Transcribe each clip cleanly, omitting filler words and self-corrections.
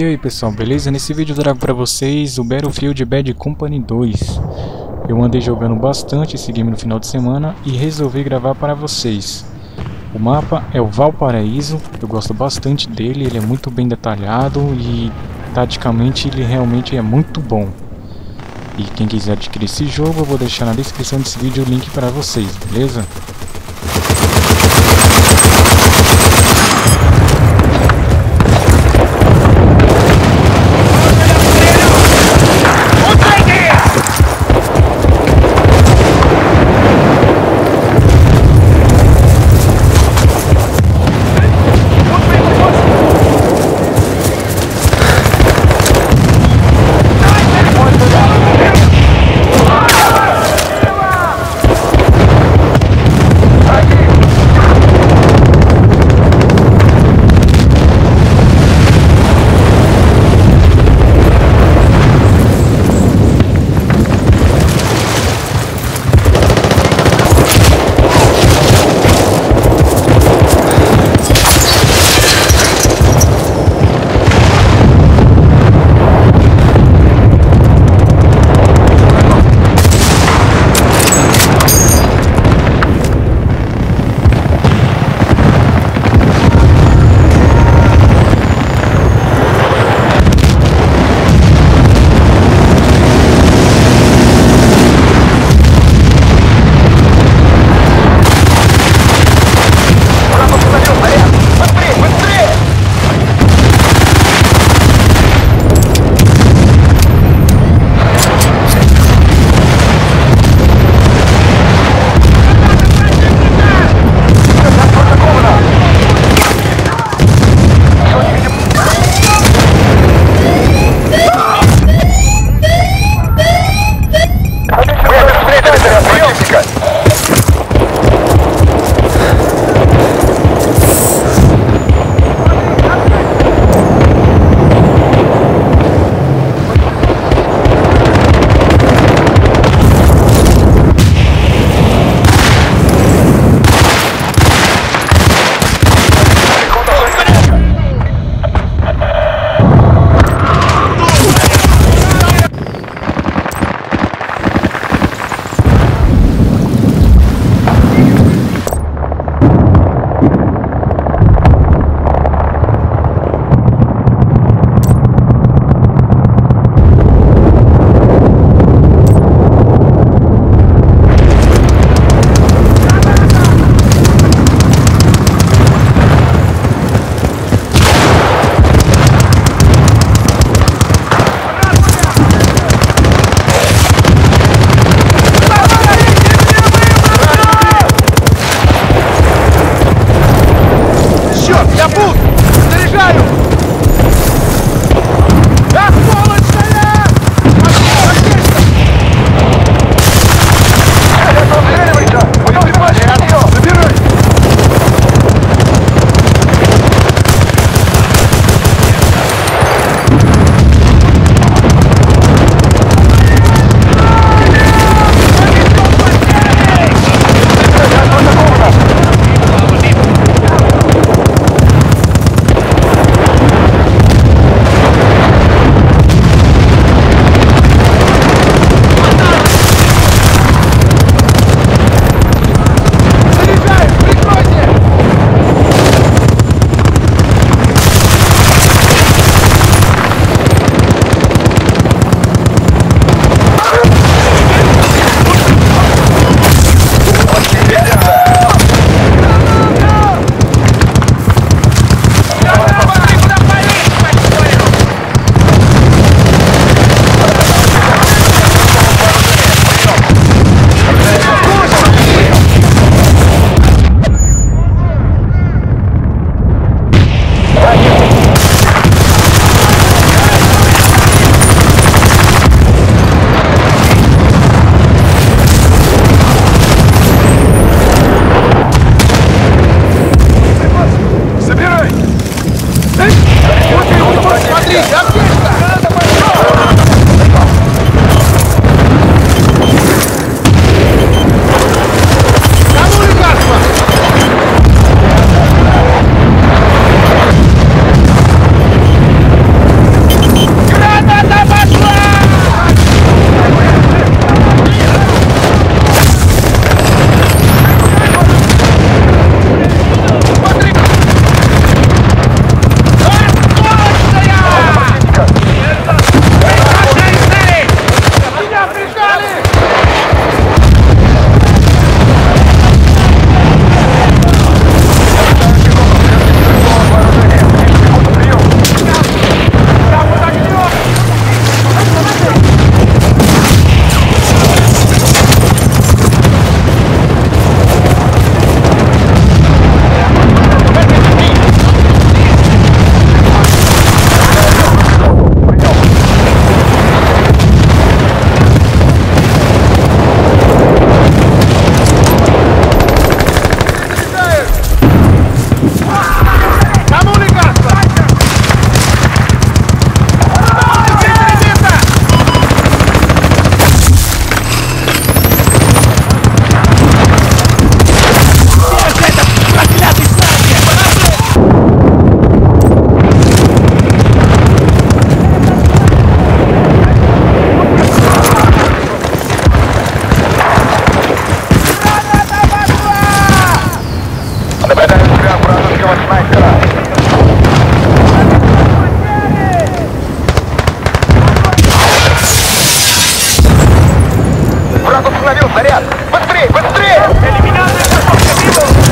E aí pessoal, beleza? Nesse vídeo eu trago pra vocês o Battlefield Bad Company 2. Eu andei jogando bastante esse game no final de semana e resolvi gravar para vocês. O mapa é o Valparaíso, eu gosto bastante dele, ele é muito bem detalhado e taticamente ele realmente é muito bom. E quem quiser adquirir esse jogo, eu vou deixar na descrição desse vídeo o link para vocês, beleza? снаряд! Быстрее, быстрее! Элиминация наших объективов!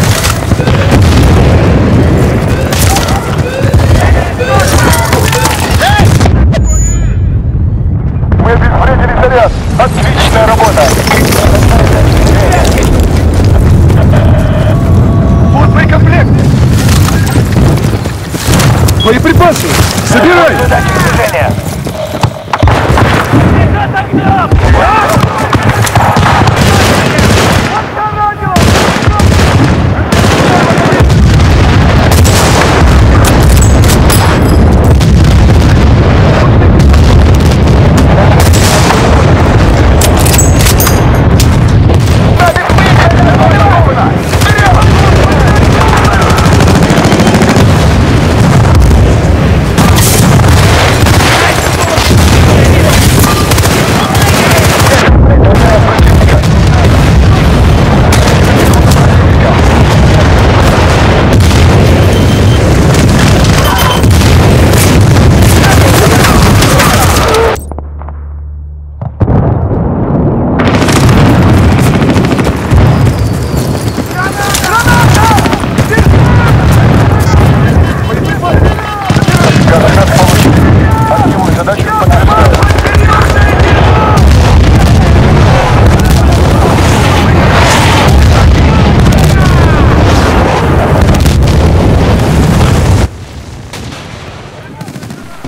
Мы обезвредили снаряд! Отличная работа! Вот боекомплекты! Боеприпасы! Собирай!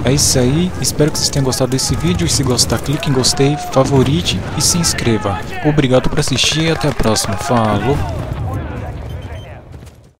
É isso aí, espero que vocês tenham gostado desse vídeo. Se gostar, clique em gostei, favorite e se inscreva. Obrigado por assistir e até a próxima. Falou!